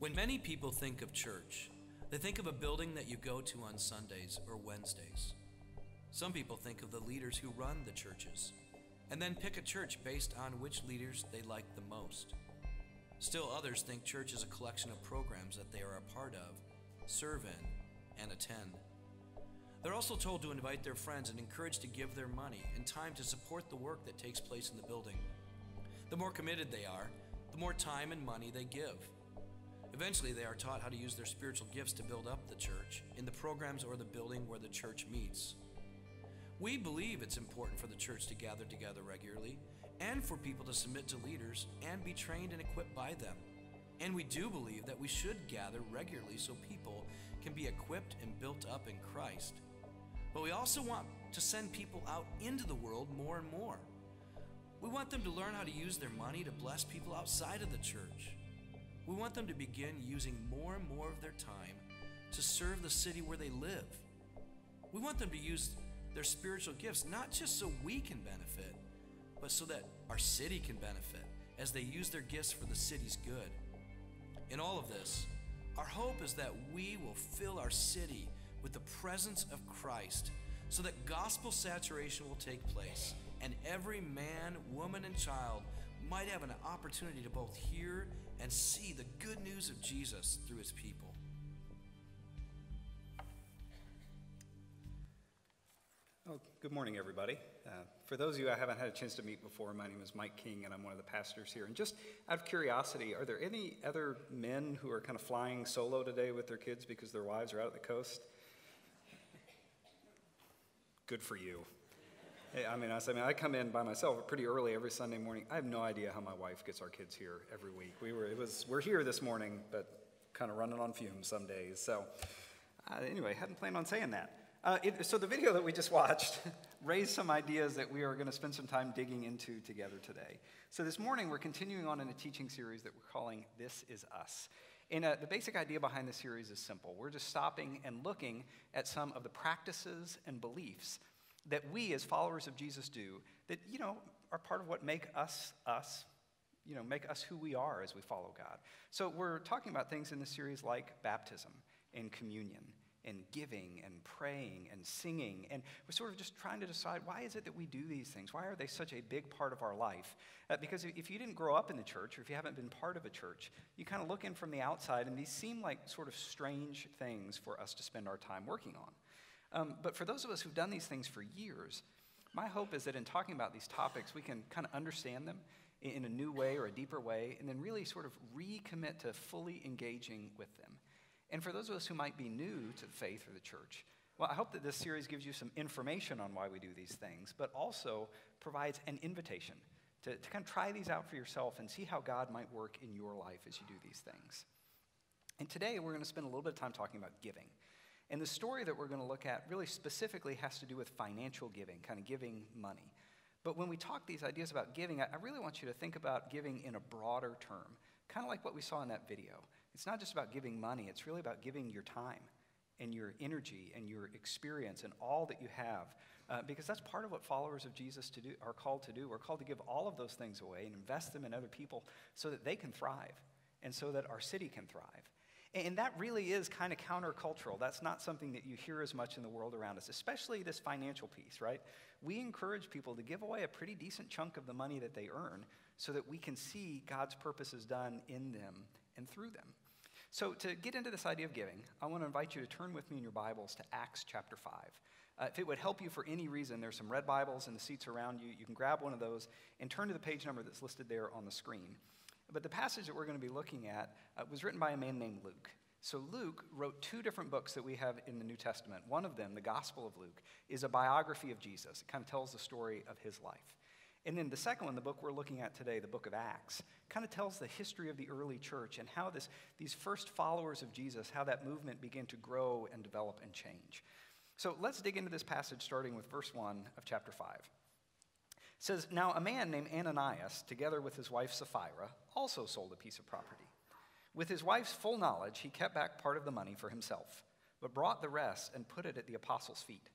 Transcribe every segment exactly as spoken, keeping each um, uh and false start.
When many people think of church, they think of a building that you go to on Sundays or Wednesdays. Some people think of the leaders who run the churches, and then pick a church based on which leaders they like the most. Still others think church is a collection of programs that they are a part of, serve in, and attend. They're also told to invite their friends and encouraged to give their money and time to support the work that takes place in the building. The more committed they are, the more time and money they give. Eventually, they are taught how to use their spiritual gifts to build up the church in the programs or the building where the church meets. We believe it's important for the church to gather together regularly and for people to submit to leaders and be trained and equipped by them. And we do believe that we should gather regularly so people can be equipped and built up in Christ. But we also want to send people out into the world more and more. We want them to learn how to use their money to bless people outside of the church. We want them to begin using more and more of their time to serve the city where they live. We want them to use their spiritual gifts not just so we can benefit, but so that our city can benefit as they use their gifts for the city's good. In all of this, our hope is that we will fill our city with the presence of Christ so that gospel saturation will take place and every man, woman, and child might have an opportunity to both hear and see the good news of Jesus through his people. Oh, good morning, everybody. Uh, for those of you I haven't had a chance to meet before, my name is Mike King, and I'm one of the pastors here. And just out of curiosity, are there any other men who are kind of flying solo today with their kids because their wives are out at the coast? Good for you. I mean, I mean, I come in by myself pretty early every Sunday morning. I have no idea how my wife gets our kids here every week. We were, it was, we're here this morning, but kind of running on fumes some days. So uh, anyway, hadn't planned on saying that. Uh, it, so the video that we just watched raised some ideas that we are going to spend some time digging into together today. So this morning, we're continuing on in a teaching series that we're calling This Is Us. And uh, the basic idea behind this series is simple. We're just stopping and looking at some of the practices and beliefs that we as followers of Jesus do that, you know, are part of what make us us, you know, make us who we are as we follow God. So we're talking about things in this series like baptism and communion and giving and praying and singing. And we're sort of just trying to decide, why is it that we do these things? Why are they such a big part of our life? Uh, because if you didn't grow up in the church or if you haven't been part of a church, you kind of look in from the outside and these seem like sort of strange things for us to spend our time working on. Um, but for those of us who've done these things for years, my hope is that in talking about these topics, we can kind of understand them in a new way or a deeper way, and then really sort of recommit to fully engaging with them. And for those of us who might be new to the faith or the church, well, I hope that this series gives you some information on why we do these things, but also provides an invitation to, to kind of try these out for yourself and see how God might work in your life as you do these things. And today, we're going to spend a little bit of time talking about giving. And the story that we're going to look at really specifically has to do with financial giving, kind of giving money. But when we talk these ideas about giving, I really want you to think about giving in a broader term, kind of like what we saw in that video. It's not just about giving money, it's really about giving your time and your energy and your experience and all that you have, uh, because that's part of what followers of Jesus to do, are called to do. We're called to give all of those things away and invest them in other people so that they can thrive and so that our city can thrive. And that really is kind of countercultural. That's not something that you hear as much in the world around us, especially this financial piece, right? We encourage people to give away a pretty decent chunk of the money that they earn so that we can see God's purposes done in them and through them. So to get into this idea of giving, I want to invite you to turn with me in your Bibles to Acts chapter five. Uh, if it would help you for any reason, there's some red Bibles in the seats around you. You can grab one of those and turn to the page number that's listed there on the screen. But the passage that we're going to be looking at uh, was written by a man named Luke. So Luke wrote two different books that we have in the New Testament. One of them, the Gospel of Luke, is a biography of Jesus. It kind of tells the story of his life. And then the second one, the book we're looking at today, the book of Acts, kind of tells the history of the early church and how this, these first followers of Jesus, how that movement began to grow and develop and change. So let's dig into this passage starting with verse one of chapter five. It says, "Now a man named Ananias, together with his wife Sapphira, also sold a piece of property. With his wife's full knowledge, he kept back part of the money for himself, but brought the rest and put it at the apostles' feet.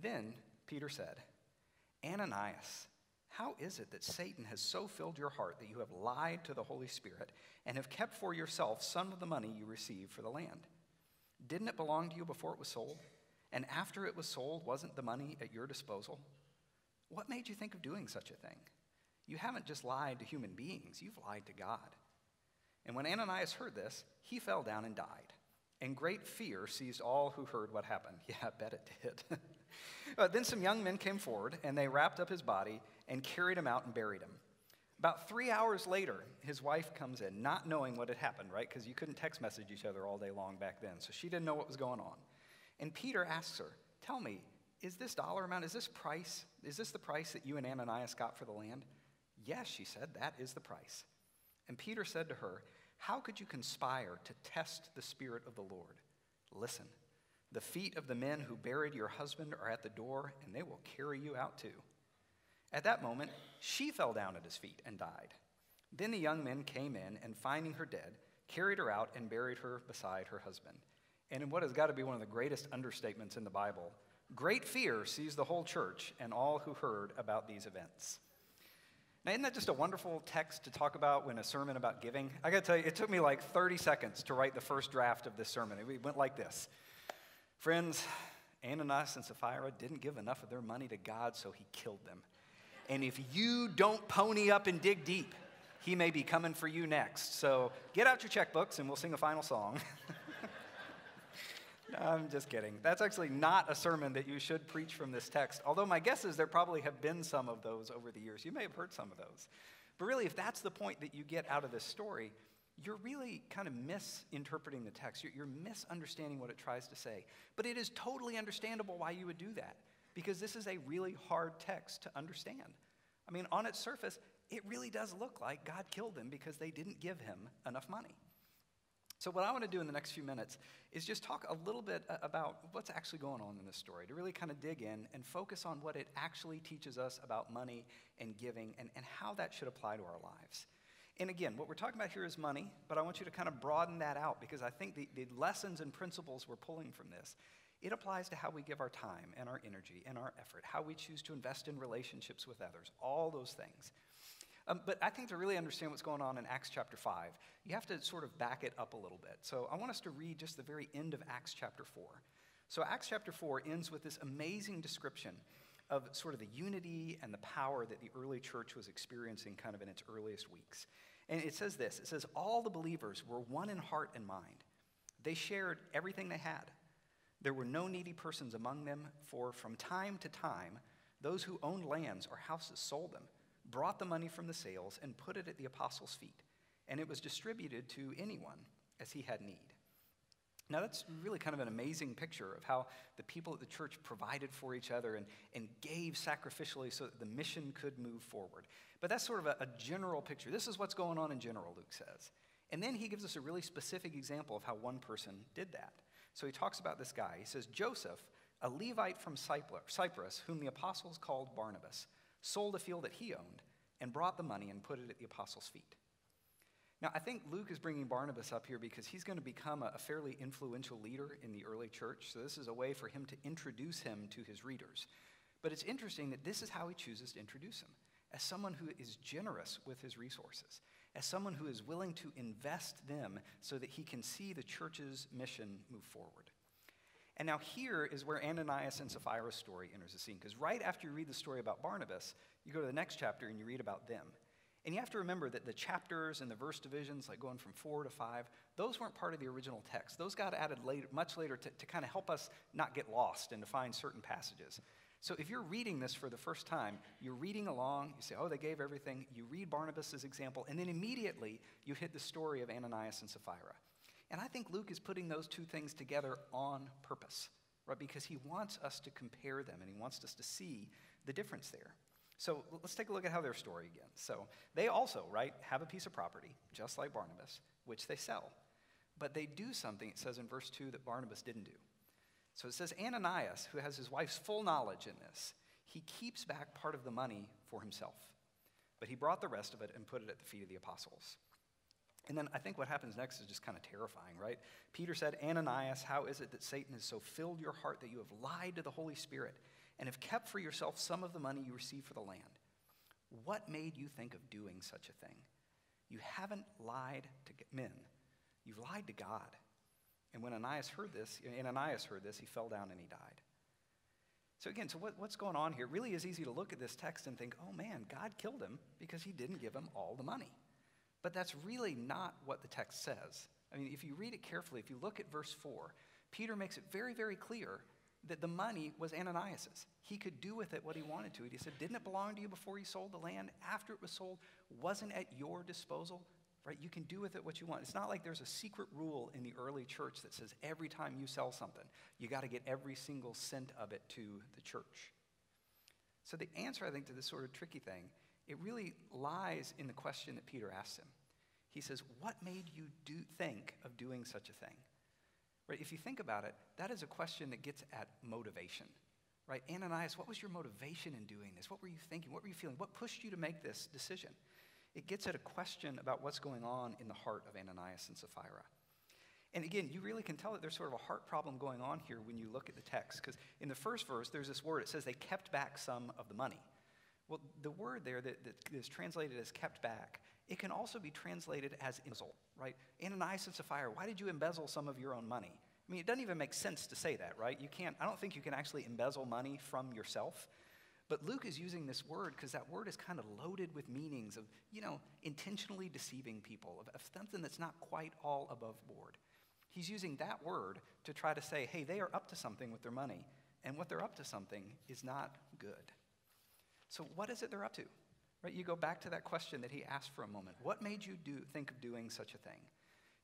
Then Peter said, 'Ananias, how is it that Satan has so filled your heart that you have lied to the Holy Spirit and have kept for yourself some of the money you received for the land? Didn't it belong to you before it was sold? And after it was sold, wasn't the money at your disposal? What made you think of doing such a thing? You haven't just lied to human beings, you've lied to God. And when Ananias heard this, he fell down and died. And great fear seized all who heard what happened. Yeah, I bet it did. But then some young men came forward, and they wrapped up his body and carried him out and buried him. About three hours later, his wife comes in, not knowing what had happened, right? Because you couldn't text message each other all day long back then, so she didn't know what was going on. And Peter asks her, tell me, is this dollar amount, is this price, is this the price that you and Ananias got for the land? Yes, she said, that is the price. And Peter said to her, how could you conspire to test the Spirit of the Lord? Listen, the feet of the men who buried your husband are at the door, and they will carry you out too. At that moment, she fell down at his feet and died. Then the young men came in, and finding her dead, carried her out and buried her beside her husband. And in what has got to be one of the greatest understatements in the Bible, great fear seized the whole church and all who heard about these events. Now, isn't that just a wonderful text to talk about when a sermon about giving? I got to tell you, it took me like thirty seconds to write the first draft of this sermon. It went like this. Friends, Ananias and Sapphira didn't give enough of their money to God, so he killed them. And if you don't pony up and dig deep, he may be coming for you next. So get out your checkbooks and we'll sing a final song. No, I'm just kidding. That's actually not a sermon that you should preach from this text, although my guess is there probably have been some of those over the years. You may have heard some of those. But really, if that's the point that you get out of this story, you're really kind of misinterpreting the text. You're, you're misunderstanding what it tries to say. But it is totally understandable why you would do that, because this is a really hard text to understand. I mean, on its surface, it really does look like God killed them because they didn't give him enough money. So what I want to do in the next few minutes is just talk a little bit about what's actually going on in this story, to really kind of dig in and focus on what it actually teaches us about money and giving and, and how that should apply to our lives. And again, what we're talking about here is money, but I want you to kind of broaden that out because I think the, the lessons and principles we're pulling from this, it applies to how we give our time and our energy and our effort, how we choose to invest in relationships with others, all those things. Um, but I think to really understand what's going on in Acts chapter five, you have to sort of back it up a little bit. So I want us to read just the very end of Acts chapter four. So Acts chapter four ends with this amazing description of sort of the unity and the power that the early church was experiencing kind of in its earliest weeks. And it says this, it says, all the believers were one in heart and mind. They shared everything they had. There were no needy persons among them, for from time to time, those who owned lands or houses sold them, brought the money from the sales and put it at the apostles' feet, and it was distributed to anyone as he had need. Now that's really kind of an amazing picture of how the people at the church provided for each other and, and gave sacrificially so that the mission could move forward. But that's sort of a, a general picture. This is what's going on in general, Luke says. And then he gives us a really specific example of how one person did that. So he talks about this guy. He says, Joseph, a Levite from Cyprus, whom the apostles called Barnabas, sold a field that he owned, and brought the money and put it at the apostles' feet. Now, I think Luke is bringing Barnabas up here because he's going to become a, a fairly influential leader in the early church, so this is a way for him to introduce him to his readers. But it's interesting that this is how he chooses to introduce him, as someone who is generous with his resources, as someone who is willing to invest them so that he can see the church's mission move forward. And now here is where Ananias and Sapphira's story enters the scene, because right after you read the story about Barnabas, you go to the next chapter and you read about them. And you have to remember that the chapters and the verse divisions, like going from four to five, those weren't part of the original text. Those got added later, much later to, to kind of help us not get lost and to find certain passages. So if you're reading this for the first time, you're reading along, you say, oh, they gave everything. You read Barnabas' example, and then immediately you hit the story of Ananias and Sapphira. And I think Luke is putting those two things together on purpose, right? Because he wants us to compare them, and he wants us to see the difference there. So let's take a look at how their story begins. So they also, right, have a piece of property, just like Barnabas, which they sell. But they do something, it says in verse two, that Barnabas didn't do. So it says Ananias, who has his wife's full knowledge in this, he keeps back part of the money for himself. But he brought the rest of it and put it at the feet of the apostles. And then I think what happens next is just kind of terrifying, right? Peter said, Ananias, how is it that Satan has so filled your heart that you have lied to the Holy Spirit and have kept for yourself some of the money you received for the land? What made you think of doing such a thing? You haven't lied to men. You've lied to God. And when Ananias heard this, and Ananias heard this, he fell down and he died. So again, so what, what's going on here? It really is easy to look at this text and think, oh man, God killed him because he didn't give him all the money. But that's really not what the text says. I mean, if you read it carefully, if you look at verse four, Peter makes it very, very clear that the money was Ananias's. He could do with it what he wanted to. He said, didn't it belong to you before you sold the land? After it was sold, wasn't at your disposal? Right? You can do with it what you want. It's not like there's a secret rule in the early church that says every time you sell something, you got to get every single cent of it to the church. So the answer, I think, to this sort of tricky thing, it really lies in the question that Peter asks him. He says, what made you do think of doing such a thing? Right? If you think about it, that is a question that gets at motivation. Right? Ananias, what was your motivation in doing this? What were you thinking? What were you feeling? What pushed you to make this decision? It gets at a question about what's going on in the heart of Ananias and Sapphira. And again, you really can tell that there's sort of a heart problem going on here when you look at the text, because in the first verse, there's this word. It says they kept back some of the money. Well, the word there that, that is translated as kept back, it can also be translated as embezzle, right? Ananias and Sapphira, why did you embezzle some of your own money? I mean, it doesn't even make sense to say that, right? You can't, I don't think you can actually embezzle money from yourself. But Luke is using this word because that word is kind of loaded with meanings of, you know, intentionally deceiving people, of, of something that's not quite all above board. He's using that word to try to say, hey, they are up to something with their money, and what they're up to something is not good. So what is it they're up to? Right? You go back to that question that he asked for a moment. What made you do, think of doing such a thing?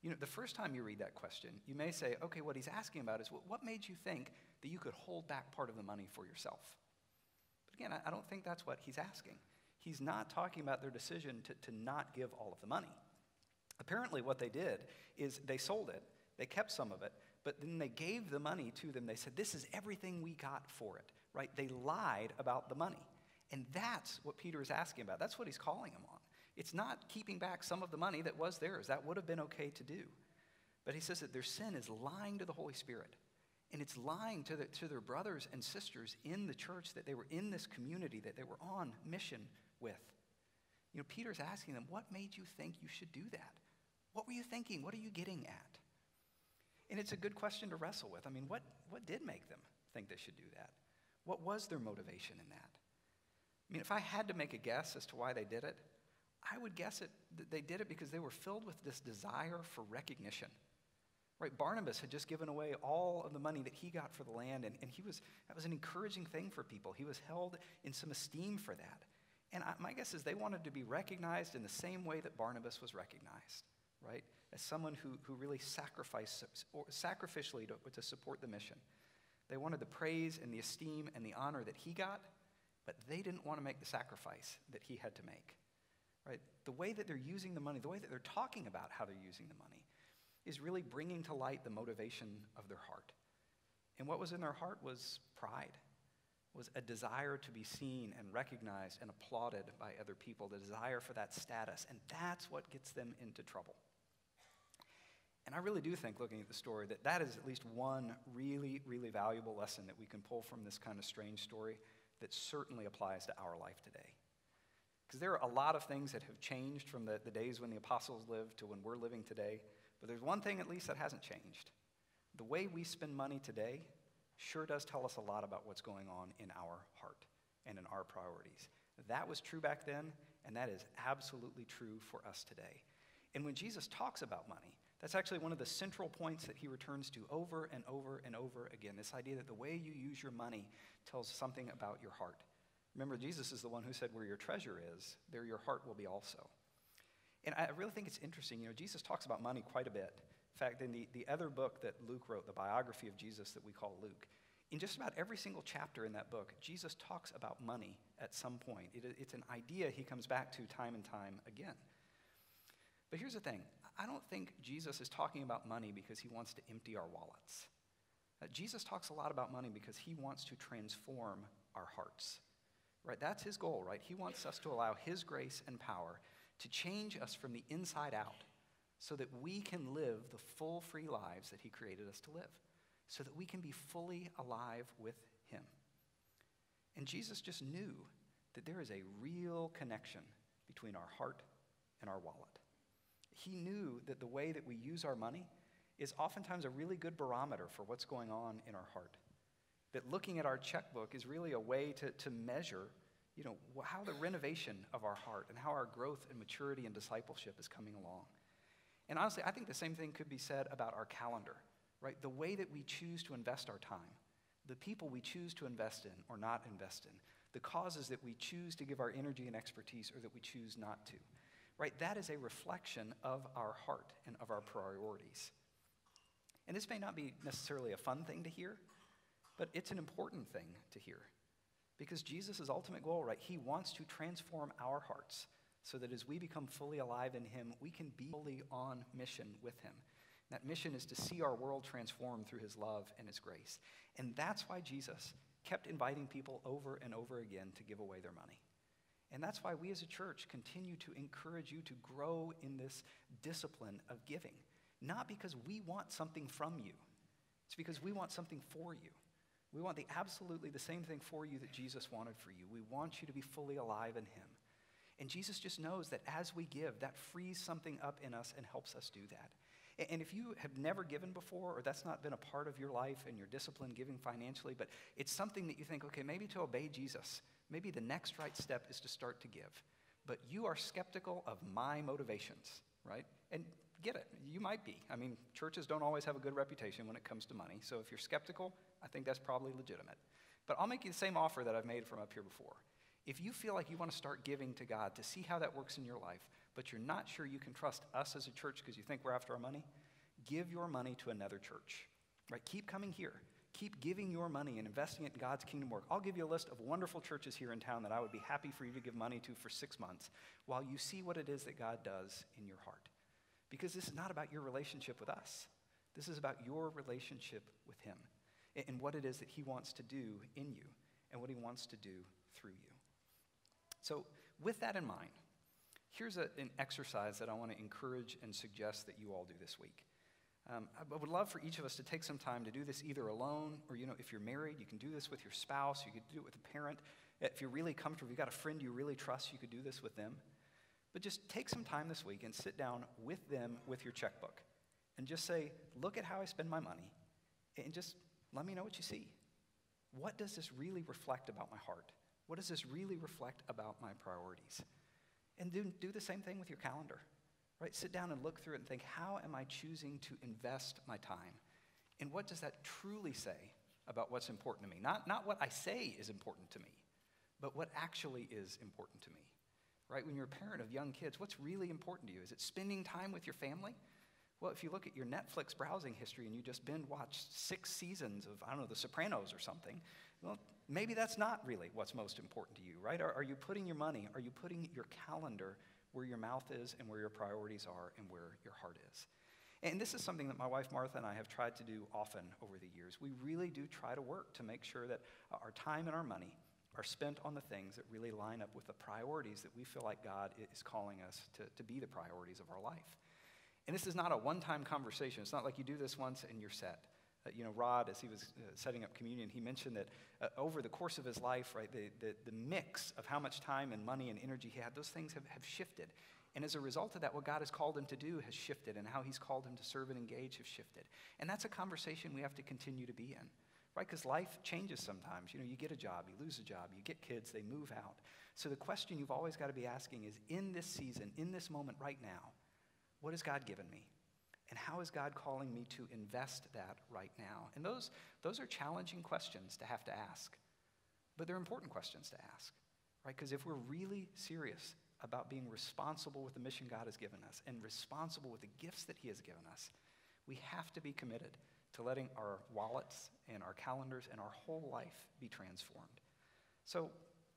You know, the first time you read that question, you may say, okay, what he's asking about is, what, what made you think that you could hold back part of the money for yourself? Again, I don't think that's what he's asking. He's not talking about their decision to, to not give all of the money. Apparently what they did is they sold it, they kept some of it, but then they gave the money to them. They said, this is everything we got for it, right? They lied about the money. And that's what Peter is asking about. That's what he's calling them on. It's not keeping back some of the money that was theirs. That would have been okay to do. But he says that their sin is lying to the Holy Spirit. And it's lying to, the, to their brothers and sisters in the church that they were in this community, that they were on mission with. You know, Peter's asking them, what made you think you should do that? What were you thinking? What are you getting at? And it's a good question to wrestle with. I mean, what, what did make them think they should do that? What was their motivation in that? I mean, if I had to make a guess as to why they did it, I would guess it, that they did it because they were filled with this desire for recognition. Right, Barnabas had just given away all of the money that he got for the land, and, and he was, that was an encouraging thing for people. He was held in some esteem for that. And I, my guess is they wanted to be recognized in the same way that Barnabas was recognized, right, as someone who, who really sacrificed or sacrificially to, to support the mission. They wanted the praise and the esteem and the honor that he got, but they didn't want to make the sacrifice that he had to make. Right? The way that they're using the money, the way that they're talking about how they're using the money, is really bringing to light the motivation of their heart. And what was in their heart was pride, was a desire to be seen and recognized and applauded by other people, the desire for that status, and that's what gets them into trouble. And I really do think, looking at the story, that that is at least one really, really valuable lesson that we can pull from this kind of strange story that certainly applies to our life today. Because there are a lot of things that have changed from the, the days when the apostles lived to when we're living today. But there's one thing, at least, that hasn't changed. The way we spend money today sure does tell us a lot about what's going on in our heart and in our priorities. That was true back then, and that is absolutely true for us today. And when Jesus talks about money, that's actually one of the central points that he returns to over and over and over again, this idea that the way you use your money tells something about your heart. Remember, Jesus is the one who said, where your treasure is, there your heart will be also. And I really think it's interesting, you know, Jesus talks about money quite a bit. In fact, in the, the other book that Luke wrote, the biography of Jesus that we call Luke, in just about every single chapter in that book, Jesus talks about money at some point. It, it's an idea he comes back to time and time again. But here's the thing. I don't think Jesus is talking about money because he wants to empty our wallets. Uh, Jesus talks a lot about money because he wants to transform our hearts. Right? That's his goal, right? He wants us to allow his grace and power to change us from the inside out so that we can live the full free lives that he created us to live, so that we can be fully alive with him. And Jesus just knew that there is a real connection between our heart and our wallet. He knew that the way that we use our money is oftentimes a really good barometer for what's going on in our heart. That looking at our checkbook is really a way to, to measure, you know, how the renovation of our heart and how our growth and maturity and discipleship is coming along. And honestly, I think the same thing could be said about our calendar, right? The way that we choose to invest our time, the people we choose to invest in or not invest in, the causes that we choose to give our energy and expertise or that we choose not to, right? That is a reflection of our heart and of our priorities. And this may not be necessarily a fun thing to hear, but it's an important thing to hear because Jesus' ultimate goal, right? He wants to transform our hearts so that as we become fully alive in him, we can be fully on mission with him. And that mission is to see our world transformed through his love and his grace. And that's why Jesus kept inviting people over and over again to give away their money. And that's why we as a church continue to encourage you to grow in this discipline of giving. Not because we want something from you. It's because we want something for you. We want the absolutely the same thing for you that Jesus wanted for you. We want you to be fully alive in him. And Jesus just knows that as we give, that frees something up in us and helps us do that. And if you have never given before, or that's not been a part of your life and your discipline giving financially, but it's something that you think, okay, maybe to obey Jesus, maybe the next right step is to start to give. But you are skeptical of my motivations, right? And get it, you might be. I mean, churches don't always have a good reputation when it comes to money, so if you're skeptical, I think that's probably legitimate. But I'll make you the same offer that I've made from up here before. If you feel like you want to start giving to God to see how that works in your life, but you're not sure you can trust us as a church because you think we're after our money, give your money to another church, right? Keep coming here. Keep giving your money and investing it in God's kingdom work. I'll give you a list of wonderful churches here in town that I would be happy for you to give money to for six months while you see what it is that God does in your heart. Because this is not about your relationship with us. This is about your relationship with him and what it is that he wants to do in you and what he wants to do through you. So with that in mind, here's a, an exercise that I want to encourage and suggest that you all do this week. Um, I would love for each of us to take some time to do this either alone or, you know, if you're married, you can do this with your spouse, you could do it with a parent. If you're really comfortable, you've got a friend you really trust, you could do this with them. But just take some time this week and sit down with them with your checkbook and just say, look at how I spend my money and just let me know what you see. What does this really reflect about my heart? What does this really reflect about my priorities? And do, do the same thing with your calendar. Right, sit down and look through it and think, how am I choosing to invest my time? And what does that truly say about what's important to me? Not, not what I say is important to me, but what actually is important to me. Right? When you're a parent of young kids, what's really important to you? Is it spending time with your family? Well, if you look at your Netflix browsing history and you just binge watched six seasons of, I don't know, The Sopranos or something, well, maybe that's not really what's most important to you, right? Are, are you putting your money, are you putting your calendar where your mouth is and where your priorities are and where your heart is? And this is something that my wife Martha and I have tried to do often over the years. We really do try to work to make sure that our time and our money are spent on the things that really line up with the priorities that we feel like God is calling us to, to be the priorities of our life. And this is not a one-time conversation. It's not like you do this once and you're set. Uh, you know, Rod, as he was uh, setting up communion, he mentioned that uh, over the course of his life, right, the, the, the mix of how much time and money and energy he had, those things have, have shifted. And as a result of that, what God has called him to do has shifted, and how he's called him to serve and engage has shifted. And that's a conversation we have to continue to be in, right? Because life changes sometimes. You know, you get a job, you lose a job, you get kids, they move out. So the question you've always got to be asking is, in this season, in this moment right now, what has God given me? And how is God calling me to invest that right now? And those, those are challenging questions to have to ask, but they're important questions to ask, right? Because if we're really serious about being responsible with the mission God has given us and responsible with the gifts that he has given us, we have to be committed to letting our wallets and our calendars and our whole life be transformed. So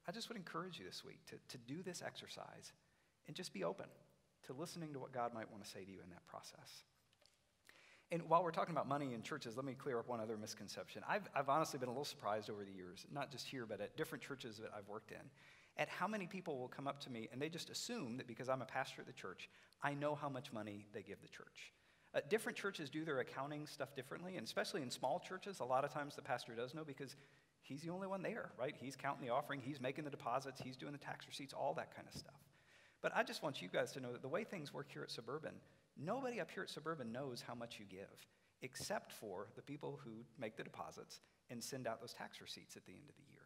I just would encourage you this week to, to do this exercise and just be open to listening to what God might want to say to you in that process. And while we're talking about money in churches, let me clear up one other misconception. I've, I've honestly been a little surprised over the years, not just here, but at different churches that I've worked in, at how many people will come up to me and they just assume that because I'm a pastor at the church, I know how much money they give the church. Uh, different churches do their accounting stuff differently, and especially in small churches, a lot of times the pastor does know because he's the only one there, right? He's counting the offering, he's making the deposits, he's doing the tax receipts, all that kind of stuff. But I just want you guys to know that the way things work here at Suburban, nobody up here at Suburban knows how much you give, except for the people who make the deposits and send out those tax receipts at the end of the year,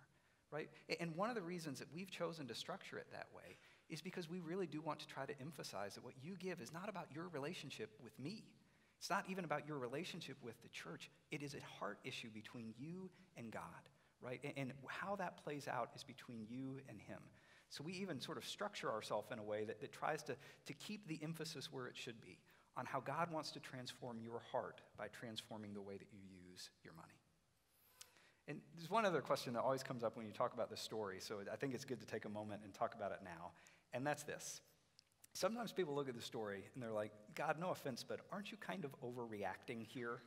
right? And one of the reasons that we've chosen to structure it that way is because we really do want to try to emphasize that what you give is not about your relationship with me. It's not even about your relationship with the church. It is a heart issue between you and God, right? And how that plays out is between you and him. So we even sort of structure ourselves in a way that, that tries to, to keep the emphasis where it should be on how God wants to transform your heart by transforming the way that you use your money. And there's one other question that always comes up when you talk about this story, so I think it's good to take a moment and talk about it now, and that's this. Sometimes people look at the story and they're like, God, no offense, but aren't you kind of overreacting here?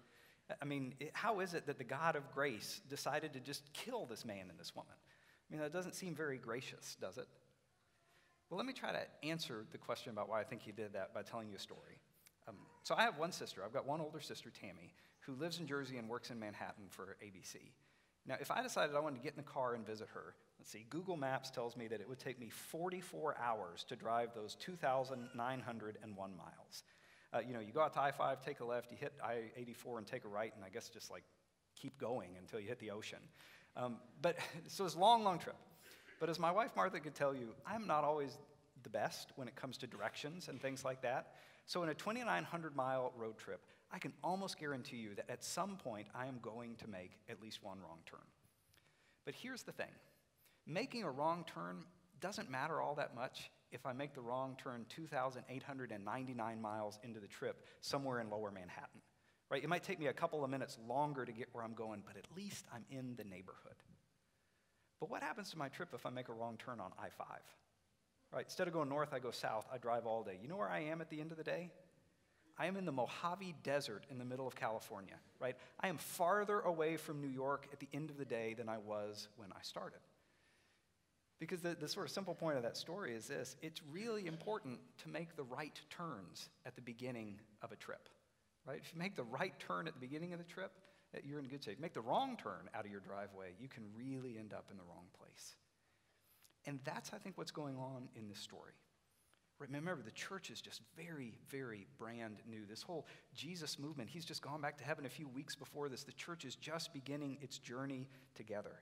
I mean, how is it that the God of grace decided to just kill this man and this woman? I mean, that doesn't seem very gracious, does it? Well, let me try to answer the question about why I think he did that by telling you a story. Um, so I have one sister. I've got one older sister, Tammy, who lives in Jersey and works in Manhattan for A B C. Now, if I decided I wanted to get in the car and visit her, let's see, Google Maps tells me that it would take me forty-four hours to drive those two thousand nine hundred one miles. Uh, you know, you go out to I five, take a left, you hit I eighty-four and take a right, and I guess just like keep going until you hit the ocean. Um, but so it's a long, long trip. But as my wife Martha could tell you, I'm not always the best when it comes to directions and things like that. So in a twenty-nine hundred mile road trip, I can almost guarantee you that at some point I am going to make at least one wrong turn. But here's the thing. Making a wrong turn doesn't matter all that much if I make the wrong turn two thousand eight hundred ninety-nine miles into the trip somewhere in lower Manhattan. Right? It might take me a couple of minutes longer to get where I'm going, but at least I'm in the neighborhood. But what happens to my trip if I make a wrong turn on I five? Right? Instead of going north, I go south. I drive all day. You know where I am at the end of the day? I am in the Mojave Desert in the middle of California. Right? I am farther away from New York at the end of the day than I was when I started. Because the, the sort of simple point of that story is this. It's really important to make the right turns at the beginning of a trip. Right? If you make the right turn at the beginning of the trip, you're in good shape. Make the wrong turn out of your driveway, you can really end up in the wrong place. And that's, I think, what's going on in this story. Remember, the church is just very, very brand new. This whole Jesus movement, he's just gone back to heaven a few weeks before this. The church is just beginning its journey together.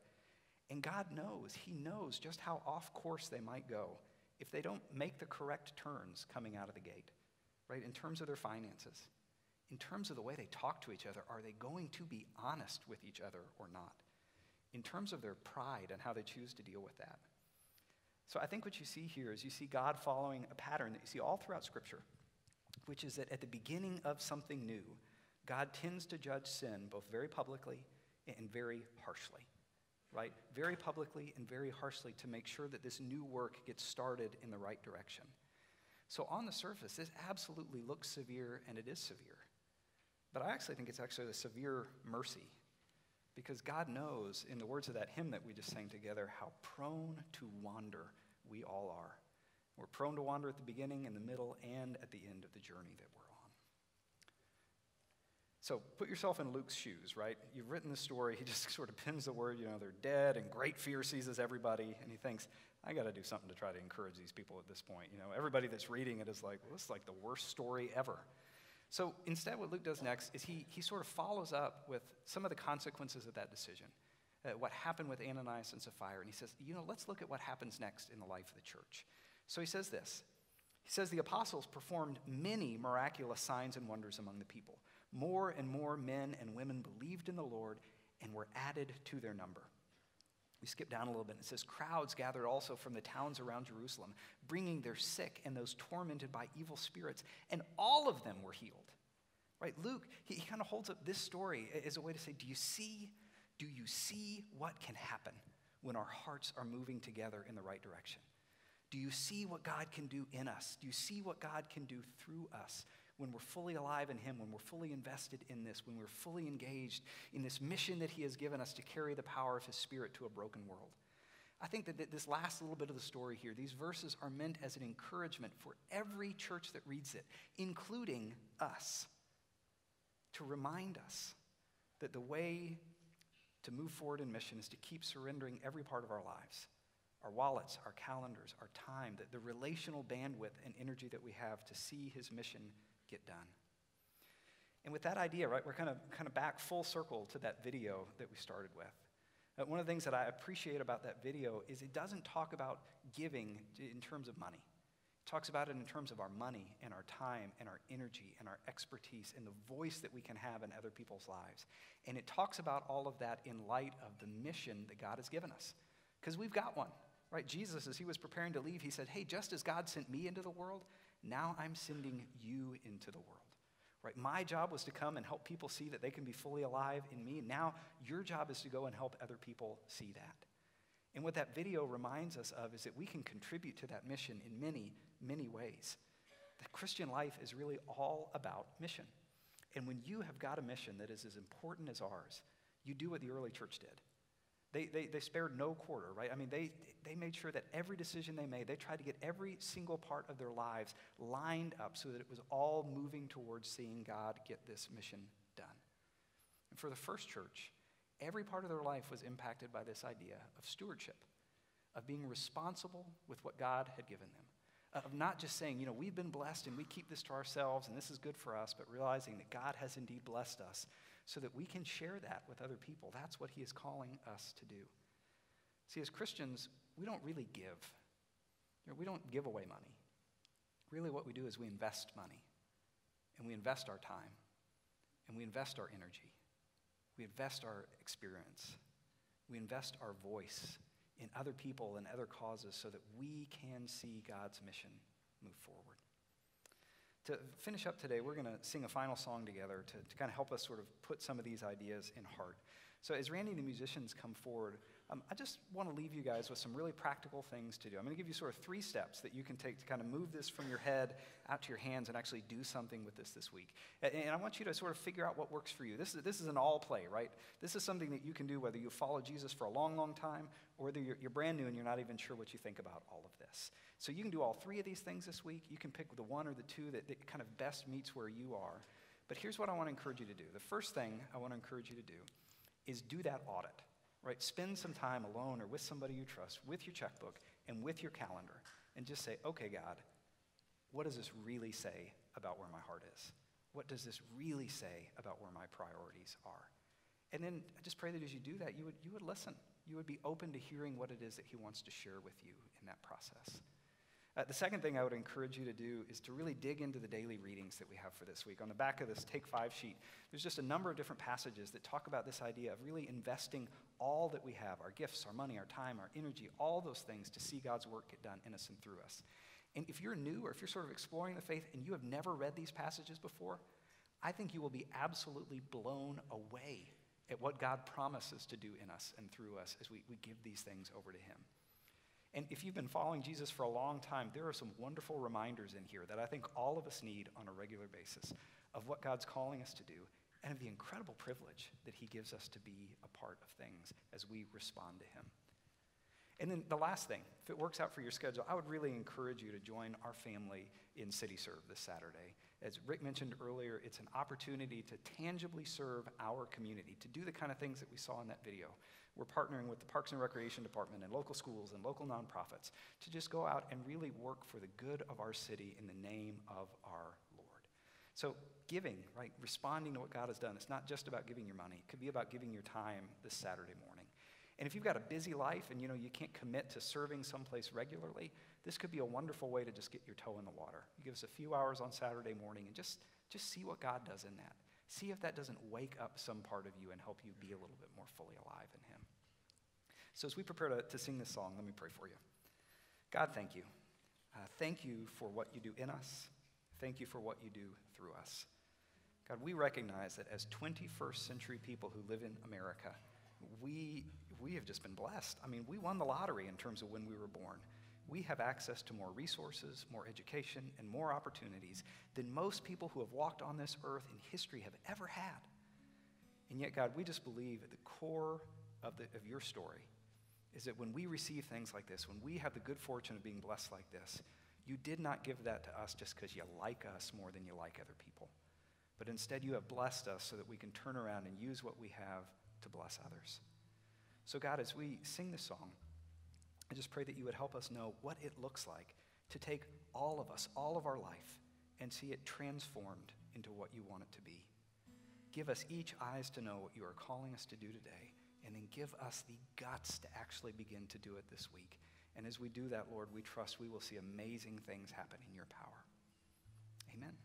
And God knows, he knows just how off course they might go if they don't make the correct turns coming out of the gate, right, in terms of their finances. In terms of the way they talk to each other, are they going to be honest with each other or not? In terms of their pride and how they choose to deal with that. So I think what you see here is you see God following a pattern that you see all throughout Scripture, which is that at the beginning of something new, God tends to judge sin both very publicly and very harshly, right? Very publicly and very harshly to make sure that this new work gets started in the right direction. So on the surface, this absolutely looks severe, and it is severe. But I actually think it's actually a severe mercy, because God knows, in the words of that hymn that we just sang together, how prone to wander we all are. We're prone to wander at the beginning, in the middle, and at the end of the journey that we're on. So put yourself in Luke's shoes, right? You've written the story. He just sort of pins the word, you know, they're dead, and great fear seizes everybody, and he thinks, I got to do something to try to encourage these people at this point. You know, everybody that's reading it is like, well, this is like the worst story ever. So instead, what Luke does next is he, he sort of follows up with some of the consequences of that decision, uh, what happened with Ananias and Sapphira. And he says, you know, let's look at what happens next in the life of the church. So he says this. He says, the apostles performed many miraculous signs and wonders among the people. More and more men and women believed in the Lord and were added to their number. We skip down a little bit, and it says, crowds gathered also from the towns around Jerusalem, bringing their sick and those tormented by evil spirits, and all of them were healed. Right? Luke, he, he kind of holds up this story as a way to say, do you see, do you see what can happen when our hearts are moving together in the right direction? Do you see what God can do in us? Do you see what God can do through us when we're fully alive in him, when we're fully invested in this, when we're fully engaged in this mission that he has given us to carry the power of his Spirit to a broken world? I think that this last little bit of the story here, these verses are meant as an encouragement for every church that reads it, including us, to remind us that the way to move forward in mission is to keep surrendering every part of our lives, our wallets, our calendars, our time, the, the relational bandwidth and energy that we have to see his mission get done. And with that idea, right, we're kind of kind of back full circle to that video that we started with. Uh, one of the things that I appreciate about that video is it doesn't talk about giving in terms of money. It talks about it in terms of our money and our time and our energy and our expertise and the voice that we can have in other people's lives. And it talks about all of that in light of the mission that God has given us, because we've got one. Right, Jesus, as he was preparing to leave, he said, hey, just as God sent me into the world, now I'm sending you into the world. Right, my job was to come and help people see that they can be fully alive in me. Now your job is to go and help other people see that. And what that video reminds us of is that we can contribute to that mission in many, many ways. The Christian life is really all about mission. And when you have got a mission that is as important as ours, you do what the early church did. They, they, they spared no quarter, right? I mean, they, they made sure that every decision they made, they tried to get every single part of their lives lined up so that it was all moving towards seeing God get this mission done. And for the first church, every part of their life was impacted by this idea of stewardship, of being responsible with what God had given them, of not just saying, you know, we've been blessed and we keep this to ourselves and this is good for us, but realizing that God has indeed blessed us so that we can share that with other people. That's what he is calling us to do. See, as Christians, we don't really give. You know, we don't give away money. Really what we do is we invest money, and we invest our time, and we invest our energy. We invest our experience. We invest our voice in other people and other causes so that we can see God's mission move forward. To finish up today, we're going to sing a final song together to, to kind of help us sort of put some of these ideas in heart. So as Randy and the musicians come forward, um, I just want to leave you guys with some really practical things to do. I'm going to give you sort of three steps that you can take to kind of move this from your head out to your hands and actually do something with this this week. And, and I want you to sort of figure out what works for you. This is, this is an all play, right? This is something that you can do whether you follow Jesus for a long, long time or whether you're, you're brand new and you're not even sure what you think about all of this. So you can do all three of these things this week. You can pick the one or the two that, that kind of best meets where you are. But here's what I want to encourage you to do. The first thing I want to encourage you to do is do that audit, right? Spend some time alone or with somebody you trust, with your checkbook and with your calendar, and just say, okay, God, what does this really say about where my heart is? What does this really say about where my priorities are? And then I just pray that as you do that, you would, you would listen. You would be open to hearing what it is that he wants to share with you in that process. Uh, the second thing I would encourage you to do is to really dig into the daily readings that we have for this week. On the back of this Take Five sheet, there's just a number of different passages that talk about this idea of really investing all that we have, our gifts, our money, our time, our energy, all those things to see God's work get done in us and through us. And if you're new or if you're sort of exploring the faith and you have never read these passages before, I think you will be absolutely blown away at what God promises to do in us and through us as we, we give these things over to him. And if you've been following Jesus for a long time, there are some wonderful reminders in here that I think all of us need on a regular basis of what God's calling us to do and of the incredible privilege that he gives us to be a part of things as we respond to him. And then the last thing, if it works out for your schedule, I would really encourage you to join our family in City Serve this Saturday. As Rick mentioned earlier, it's an opportunity to tangibly serve our community, to do the kind of things that we saw in that video. We're partnering with the Parks and Recreation Department and local schools and local nonprofits to just go out and really work for the good of our city in the name of our Lord. So giving, right, responding to what God has done, it's not just about giving your money. It could be about giving your time this Saturday morning. And if you've got a busy life and you know you can't commit to serving someplace regularly, this could be a wonderful way to just get your toe in the water. You give us a few hours on Saturday morning and just, just see what God does in that. See if that doesn't wake up some part of you and help you be a little bit more fully alive in him. So as we prepare to, to sing this song, let me pray for you. God, thank you. Uh, thank you for what you do in us. Thank you for what you do through us. God, we recognize that as twenty-first century people who live in America, we, we have just been blessed. I mean, we won the lottery in terms of when we were born. We have access to more resources, more education, and more opportunities than most people who have walked on this earth in history have ever had. And yet, God, we just believe at the core of, the, of your story is that when we receive things like this, when we have the good fortune of being blessed like this, you did not give that to us just because you like us more than you like other people. But instead, you have blessed us so that we can turn around and use what we have to bless others. So God, as we sing this song, I just pray that you would help us know what it looks like to take all of us, all of our life, and see it transformed into what you want it to be. Give us each eyes to know what you are calling us to do today, and then give us the guts to actually begin to do it this week. And as we do that, Lord, we trust we will see amazing things happen in your power. Amen.